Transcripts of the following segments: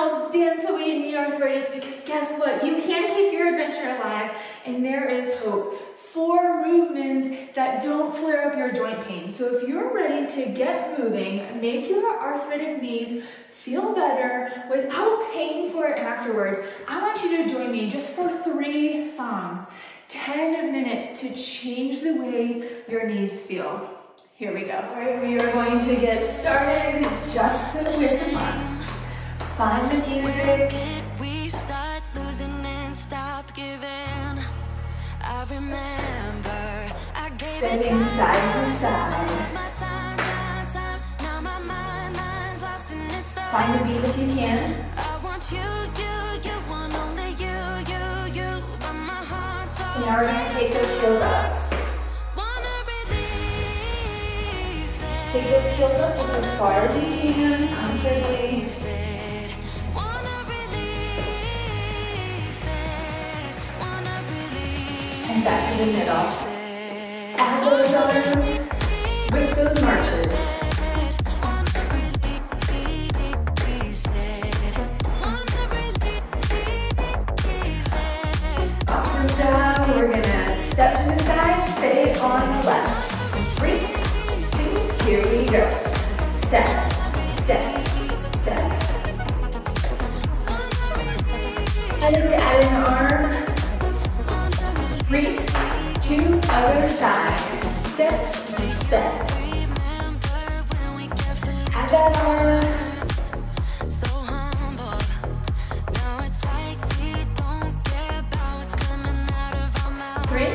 help dance away knee arthritis, because guess what? You can keep your adventure alive, and there is hope. 4 movements that don't flare up your joint pain. So if you're ready to get moving, make your arthritic knees feel better without paying for it afterwards, I want you to join me just for 3 songs. 10 minutes to change the way your knees feel. Here we go. All right, we are going to get started just so we can run. Find the music. Did we start losing and stop giving? I remember I gave it time, side to side. My time. Now my mind's lost and it's the find the beat if you can. I want you want only you, but my heart's all. Now we're gonna take those heels up. Take those heels up just as far as you can, comfortably. And back to the middle. Add those arms with those marches. Awesome job. We're going to step to the side, stay on the left. 3. Here we go. Step, step, step. I just add an arm. 3, 2, other side. Step, step. Add that arm. 3,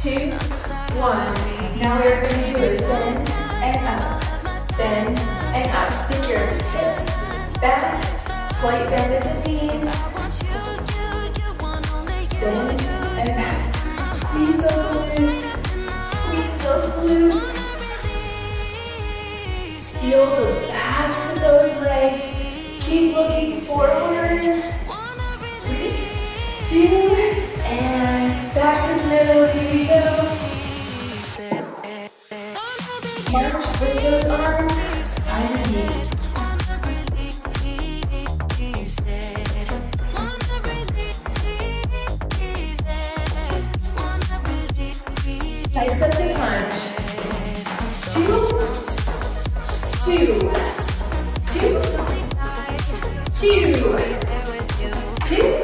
2, 1. Now we're going to do is bend. And up, bend and up. Stick your hips back, slight bend in the knees, bend and back. Squeeze those glutes, squeeze those glutes. Feel the backs of those legs. Keep looking forward. 3, 2, and back to the middle. Here we go. March with those arms, find a knee. Side step to punch. 2, 2, 2, 2, 2, 2, 2, 2.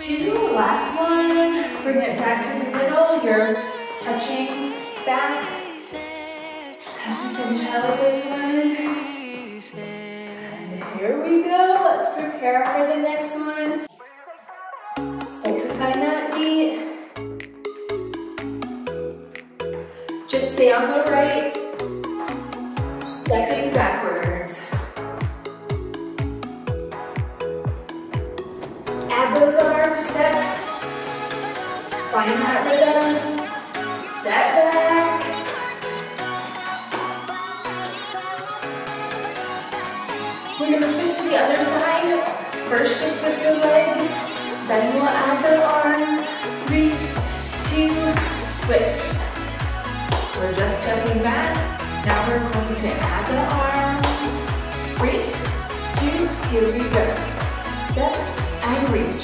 2, last one. Bring it back to the middle. You're touching back as we finish out this one. And here we go. Let's prepare for the next one. Start to find that beat. Just stay on the right. Stepping backwards. Those arms, step, find that rhythm, step back, we're going to switch to the other side, first just with your legs, then we'll add the arms, 3, 2, switch, we're just stepping back, now we're going to add the arms, 3, 2, here we go, step, and reach,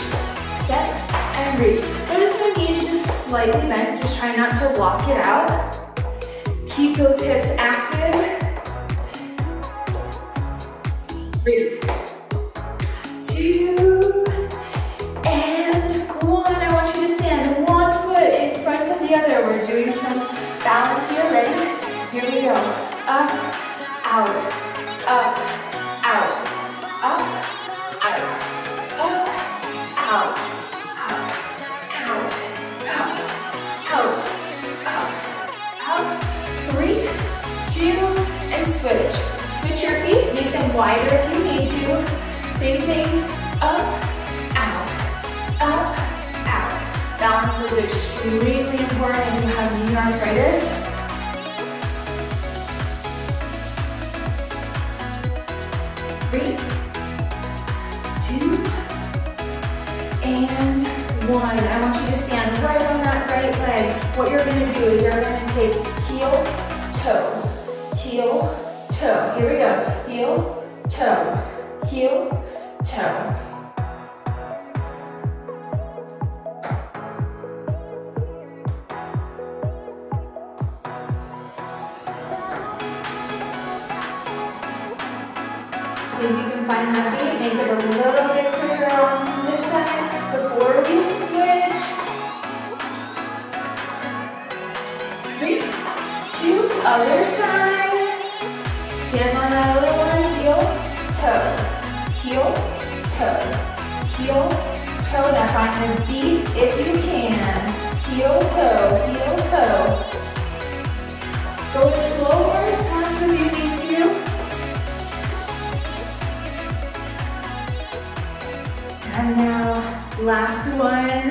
step, and reach. Notice my knees just slightly bent, just try not to lock it out. Keep those hips active. 3, 2, and 1. I want you to stand 1 foot in front of the other. We're doing some balance here, ready? Here we go. Up, out, up, out, up, out. Up, out, up, out, up, out, up, up. 3, 2, and switch. Switch your feet, make them wider if you need to. Same thing, up, out, up, out. Balance is extremely important if you have knee arthritis. I want you to you're going to do is you're going to take heel, toe, heel, toe. Here we go. Heel, toe, heel, toe. So you can find that doing, make it a little bit quicker on this side before we switch. 3, 2, other side. Stand on that little one, heel, toe, heel, toe, heel, toe. Now find the beat if you can. Heel, toe, heel, toe. Go as slow or as fast as you need to. And now, last one.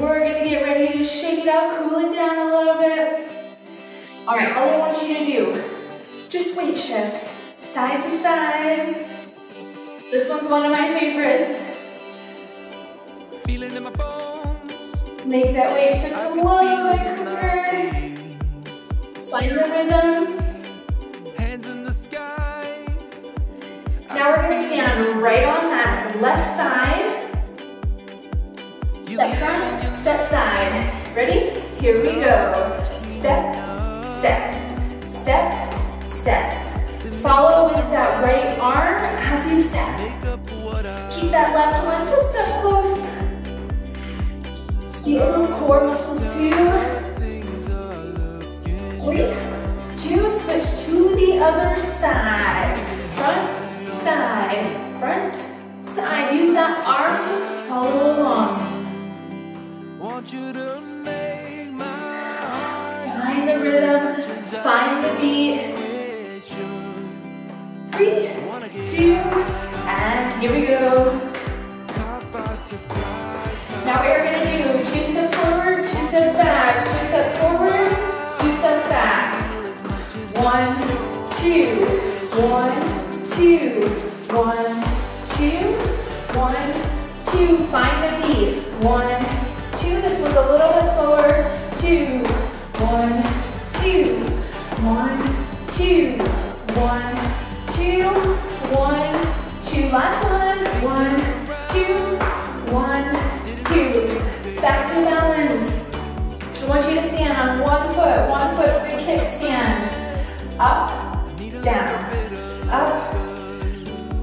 We're gonna get ready to shake it out, cool it down a little bit. All right, all I want you to do, just weight shift, side to side. This one's one of my favorites. Feeling in my bones. Make that weight shift a little bit quicker. Slide the rhythm. Hands in the sky. Now we're gonna stand right on that left side, step front, step side. Ready? Here we go. Step, step, step, step. Follow with that right arm as you step. Keep that left one just up close. Feel those core muscles too. 3, 2, switch to the other side. Front, side, front. Side. Use that arm to follow along. Want you to make my find the rhythm, find the beat. 3, 2, and here we go. Now we're going to do 2 steps forward, 2 steps back, 2 steps forward, 2 steps back. 1, 2, 1, 2, 1, 2, 1, 2, find the beat. 1, 2, this one's a little bit slower. 2, 1, 2, 1, 2, 1, 2, 1, 2. Last one. 1, 2, 1, 2. Back to balance. I want you to stand on one foot for the kickstand. Up, down, up.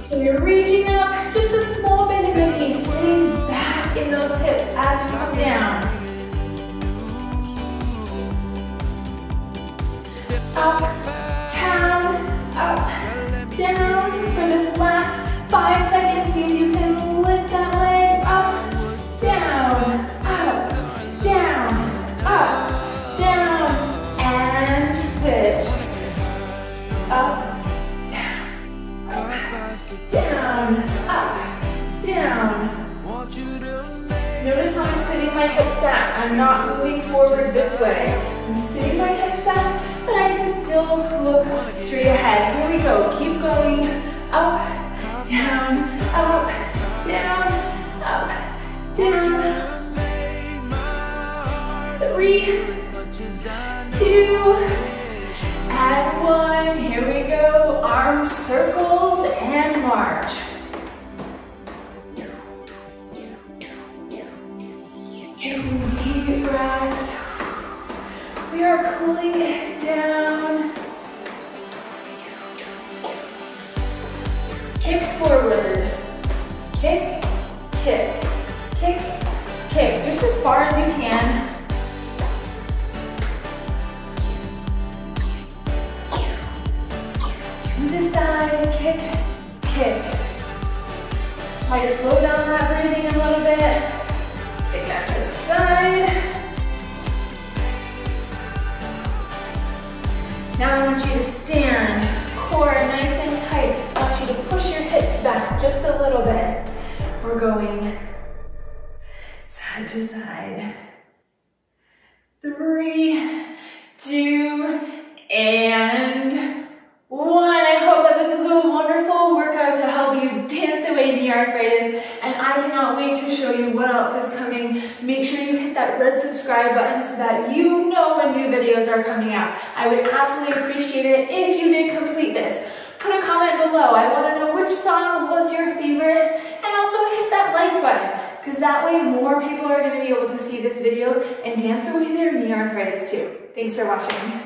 So you're reaching up. Just a small bit of your knee, sitting back in those hips as you come down. Up, down, up, down. For this last 5 seconds, see if you can lift that leg. Up, down, up, down, up, down, and switch. Up, down, up, down. Notice how I'm sitting my hips back. I'm not moving forward this way. I'm sitting my hips back, but I can still look straight ahead. Here we go. Keep going. Up, down, up, down, up, down. 3, 2, and 1. Here we go. Arm circles and march. Take some deep breaths. We are cooling it down. Kicks forward. Kick, kick, kick, kick. Just as far as you can. To the side. Kick, kick. Try to slow down that breathing a little bit. Kick back to the side. Now I want you to stand, core nice and tight. I want you to push your hips back just a little bit. We're going side to side. 3, 2, and 1. I hope that this is a wonderful workout to help you dance away knee arthritis, and I cannot wait to show you what else is coming. Make sure you hit that that red subscribe button so that you know when new videos are coming out. I would absolutely appreciate it if you did complete this. Put a comment below. I want to know which song was your favorite, and also hit that like button, because that way more people are going to be able to see this video and dance away their knee arthritis too. Thanks for watching.